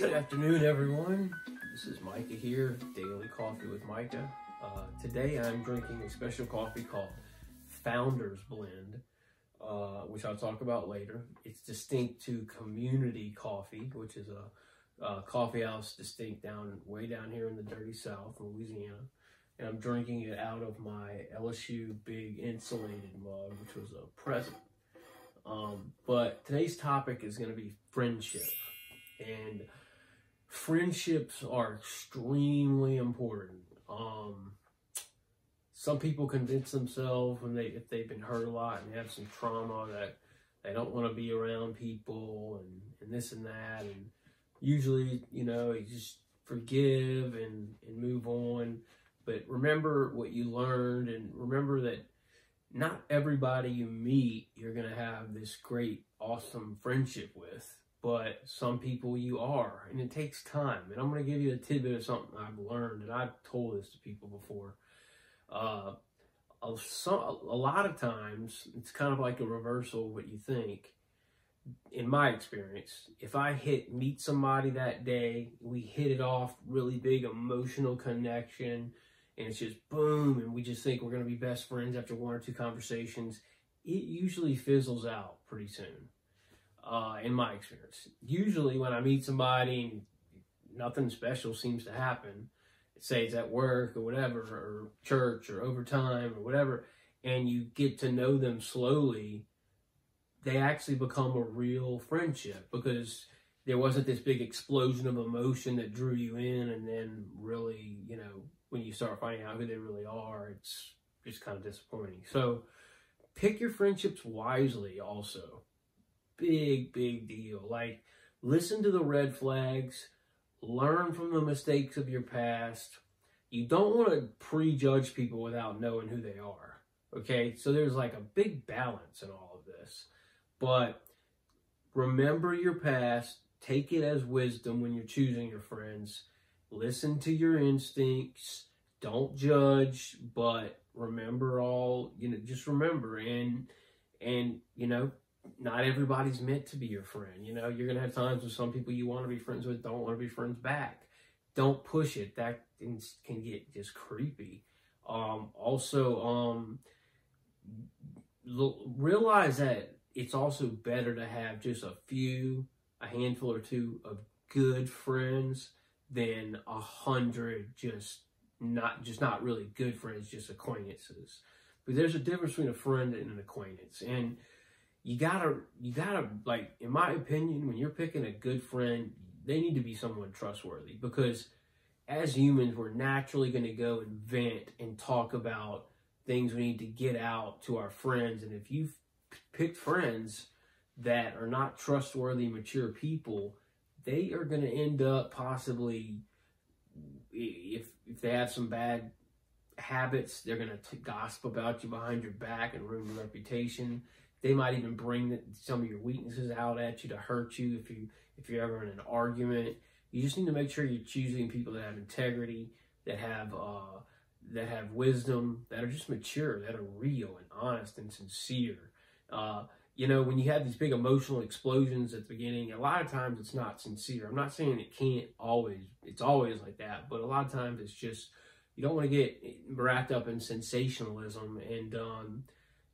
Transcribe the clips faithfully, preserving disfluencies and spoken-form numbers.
Good afternoon, everyone. This is Micah here, Daily Coffee with Micah. Uh, today I'm drinking a special coffee called Founders Blend, uh, which I'll talk about later. It's distinct to Community Coffee, which is a, a coffee house distinct down way down here in the dirty South, Louisiana. And I'm drinking it out of my L S U big insulated mug, which was a present. Um, but today's topic is going to be friendship. And friendships are extremely important. Um, some people convince themselves when they, if they've been hurt a lot and have some trauma, that they don't want to be around people and, and this and that. And usually, you know, you just forgive and, and move on. But remember what you learned, and remember that not everybody you meet you're going to have this great, awesome friendship with, but some people you are, and it takes time. And I'm going to give you a tidbit of something I've learned, and I've told this to people before. Uh, a, so, a lot of times, it's kind of like a reversal of what you think. In my experience, if I hit meet somebody that day, we hit it off, really big emotional connection, and it's just boom, and we just think we're going to be best friends after one or two conversations, it usually fizzles out pretty soon, uh, in my experience. Usually when I meet somebody and nothing special seems to happen, say it's at work or whatever, or church or overtime or whatever, and you get to know them slowly, they actually become a real friendship because there wasn't this big explosion of emotion that drew you in. And then really, you know, when you start finding out who they really are, it's just kind of disappointing. So pick your friendships wisely also. Big, big deal. Like, listen to the red flags, learn from the mistakes of your past. You don't want to prejudge people without knowing who they are. Okay. So there's like a big balance in all of this. But remember your past, take it as wisdom when you're choosing your friends, listen to your instincts, don't judge, but remember all, you know, just remember, and, and, you know, not everybody's meant to be your friend. You know, you're going to have times with some people you want to be friends with, don't want to be friends back. Don't push it. That can get just creepy. Um, also, um, realize that it's also better to have just a few, a handful or two of good friends than a hundred just not just not really good friends, just acquaintances. But there's a difference between a friend and an acquaintance. And you gotta you gotta like, in my opinion, when you're picking a good friend, they need to be someone trustworthy, because as humans we're naturally gonna go and vent and talk about things we need to get out to our friends. And if you've pick friends that are not trustworthy, mature people, they are going to end up possibly, if if they have some bad habits, they're going to gossip about you behind your back and ruin your reputation. They might even bring some of your weaknesses out at you to hurt you if you if you're ever in an argument. You just need to make sure you're choosing people that have integrity, that have uh, that have wisdom, that are just mature, that are real and honest and sincere. Uh, you know, when you have these big emotional explosions at the beginning, a lot of times it's not sincere. I'm not saying it can't always, it's always like that, but a lot of times it's just, you don't want to get wrapped up in sensationalism. And um,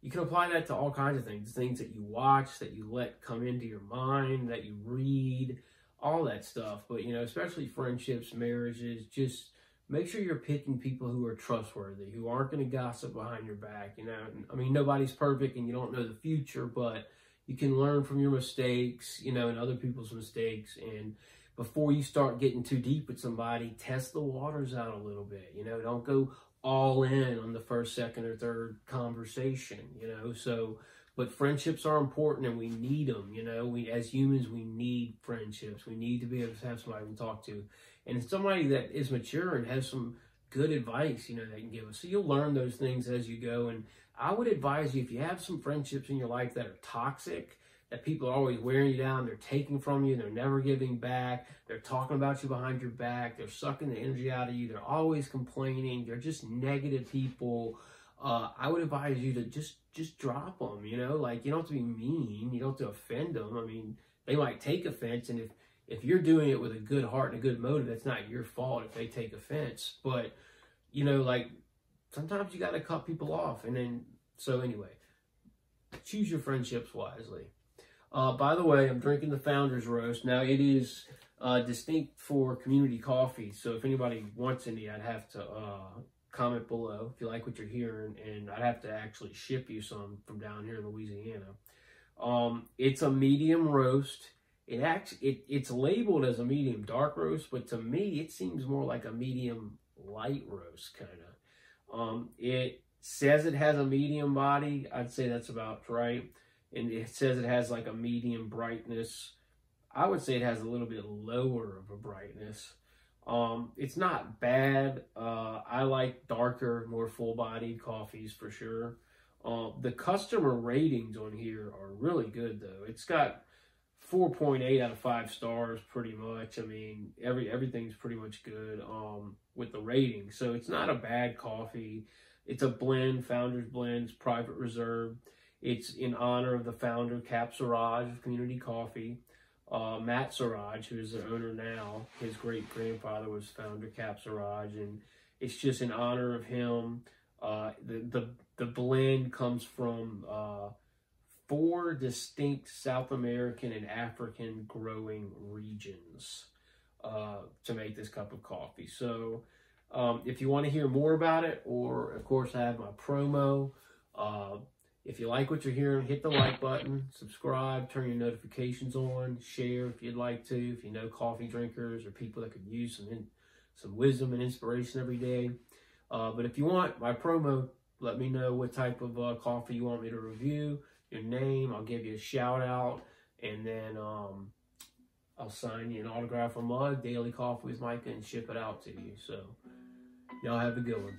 you can apply that to all kinds of things, things that you watch, that you let come into your mind, that you read, all that stuff. But, you know, especially friendships, marriages, just make sure you're picking people who are trustworthy, who aren't going to gossip behind your back. You know, I mean, nobody's perfect and you don't know the future, but you can learn from your mistakes, you know, and other people's mistakes. And before you start getting too deep with somebody, test the waters out a little bit. You know, don't go all in on the first, second, or third conversation, you know. So, but friendships are important and we need them, you know. We, as humans, we need friendships. We need to be able to have somebody we can talk to. And it's somebody that is mature and has some good advice, you know, they can give us. So you'll learn those things as you go. And I would advise you, if you have some friendships in your life that are toxic, that people are always wearing you down, they're taking from you, they're never giving back, they're talking about you behind your back, they're sucking the energy out of you, they're always complaining, they're just negative people, uh, I would advise you to just, just drop them, you know. Like, you don't have to be mean, you don't have to offend them. I mean, they might take offense, and if if you're doing it with a good heart and a good motive, it's not your fault if they take offense. But, you know, like, sometimes you got to cut people off. And then, so anyway, choose your friendships wisely. Uh, by the way, I'm drinking the Founders Roast. Now, it is uh, distinct for Community Coffee. So if anybody wants any, I'd have to uh, comment below if you like what you're hearing. And I'd have to actually ship you some from down here in Louisiana. Um, it's a medium roast. It actually, it, it's labeled as a medium dark roast, but to me, it seems more like a medium light roast, kind of. Um, it says it has a medium body. I'd say that's about right. And it says it has like a medium brightness. I would say it has a little bit lower of a brightness. Um, it's not bad. Uh, I like darker, more full-bodied coffees for sure. Uh, the customer ratings on here are really good, though. It's got four point eight out of five stars, pretty much. I mean, every everything's pretty much good um, with the rating. So it's not a bad coffee. It's a blend, Founders Blend, private reserve. It's in honor of the founder, Cap Saurage of Community Coffee. Uh, Matt Saurage, who is the owner now, his great-grandfather was founder Cap Saurage, and it's just in honor of him. Uh, the, the, the blend comes from... Uh, four distinct South American and African growing regions uh, to make this cup of coffee. So um, if you want to hear more about it, or of course I have my promo. Uh, if you like what you're hearing, hit the like button, subscribe, turn your notifications on, share if you'd like to, if you know coffee drinkers or people that could use some, in, some wisdom and inspiration every day. Uh, but if you want my promo, let me know what type of uh, coffee you want me to review. Your name, I'll give you a shout out, and then um, I'll sign you an autograph on mug, Daily Coffee with Micah, and ship it out to you. So, y'all have a good one.